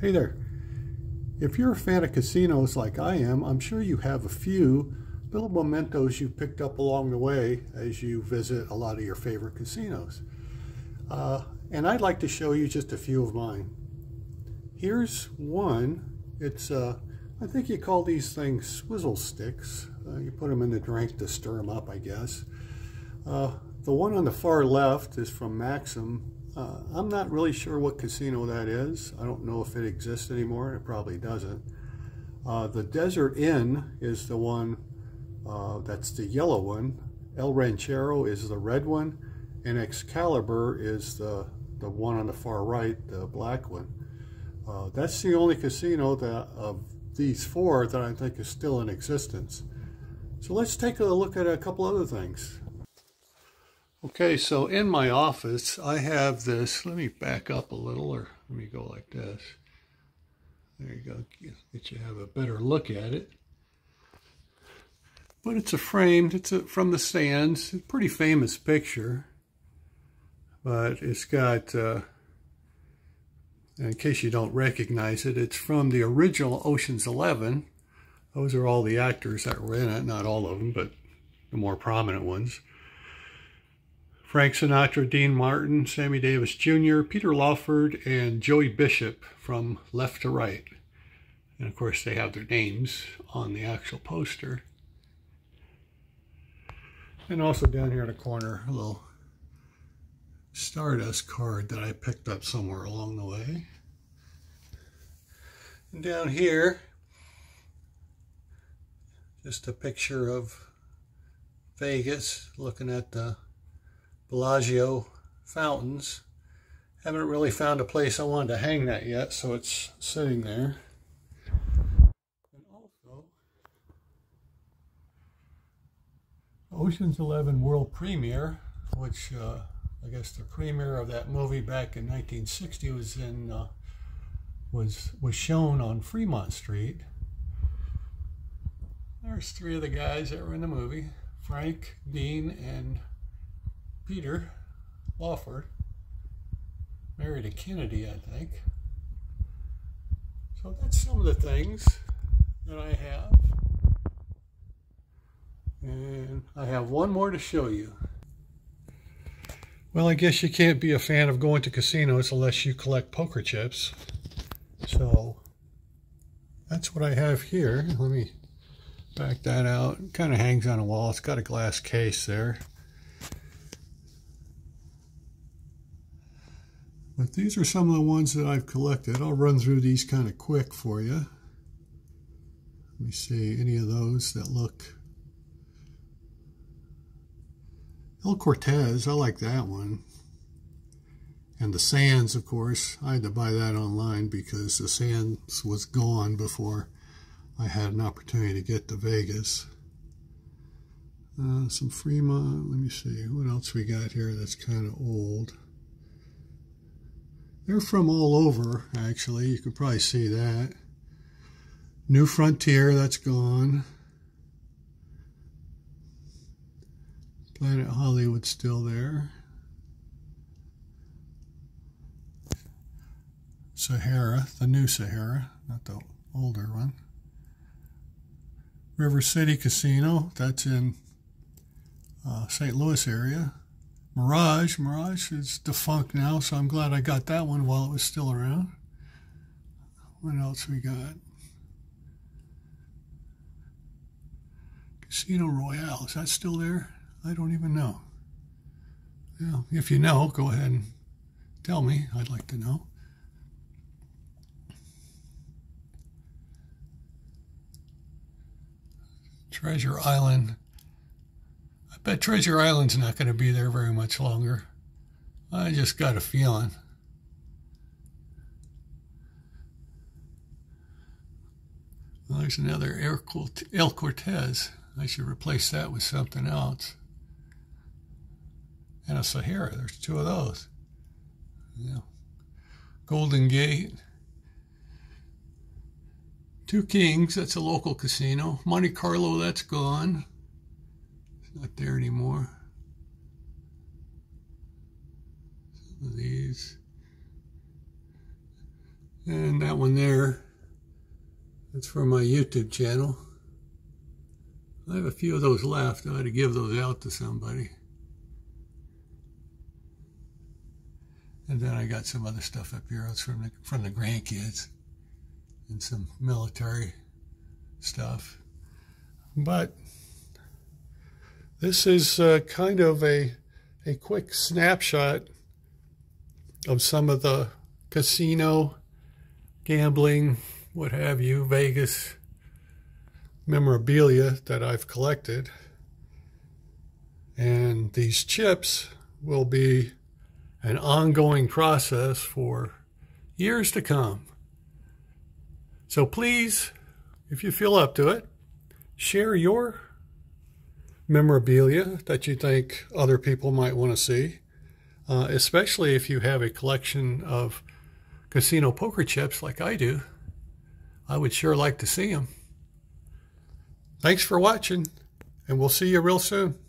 Hey there. If you're a fan of casinos like I am, I'm sure you have a few little mementos you picked up along the way as you visit a lot of your favorite casinos. And I'd like to show you just a few of mine. Here's one. It's, I think you call these things swizzle sticks. You put them in the drink to stir them up, I guess. The one on the far left is from Maxim. I'm not really sure what casino that is. I don't know if it exists anymore. It probably doesn't. The Desert Inn is the one that's the yellow one. El Rancho is the red one. And Excalibur is the one on the far right, the black one. That's the only casino that of these four that I think is still in existence. So let's take a look at a couple other things. Okay, so in my office I have this. Let me back up a little, or let me go like this. There you go. Get you have a better look at it. But it's a framed. It's from the Sands. It's a pretty famous picture. But it's got, in case you don't recognize it, it's from the original Ocean's 11. Those are all the actors that were in it. Not all of them, but the more prominent ones. Frank Sinatra, Dean Martin, Sammy Davis Jr., Peter Lawford, and Joey Bishop from left to right. And of course they have their names on the actual poster. And also down here in the corner, a little Stardust card that I picked up somewhere along the way. And down here, just a picture of Vegas looking at the Bellagio fountains. Haven't really found a place I wanted to hang that yet, so it's sitting there. And also, Ocean's 11 World Premiere, which I guess the premiere of that movie back in 1960 was in was shown on Fremont Street. There's three of the guys that were in the movie: Frank, Dean, and Peter Lawford, married to Kennedy, I think. So that's some of the things that I have. And I have one more to show you. Well, I guess you can't be a fan of going to casinos unless you collect poker chips. So that's what I have here. Let me back that out. It kind of hangs on a wall. It's got a glass case there. But these are some of the ones that I've collected. I'll run through these kind of quick for you. Let me see any of those that look. El Cortez, I like that one. And the Sands, of course. I had to buy that online because the Sands was gone before I had an opportunity to get to Vegas. Some Fremont, let me see. What else we got here that's kind of old? They're from all over, actually. You can probably see that. New Frontier, that's gone. Planet Hollywood's still there. Sahara, the new Sahara, not the older one. River City Casino, that's in St. Louis area. Mirage is defunct now, so I'm glad I got that one while it was still around. What else we got? Casino Royale, is that still there? I don't even know. Well, if you know, go ahead and tell me. I'd like to know. Treasure Island. But Treasure Island's not going to be there very much longer. I just got a feeling. Well, there's another El Cortez. I should replace that with something else. And a Sahara. There's two of those. Yeah. Golden Gate. Two Kings. That's a local casino. Monte Carlo. That's gone. Not there anymore. Some of these. And that one there, that's for my YouTube channel. I have a few of those left. I ought to give those out to somebody. And then I got some other stuff up here. It's from the grandkids and some military stuff. But this is kind of a quick snapshot of some of the casino, gambling, what have you, Vegas memorabilia that I've collected. And these chips will be an ongoing process for years to come. So please, if you feel up to it, share your memorabilia that you think other people might want to see, especially if you have a collection of casino poker chips like I do. I would sure like to see them. Thanks for watching, and we'll see you real soon.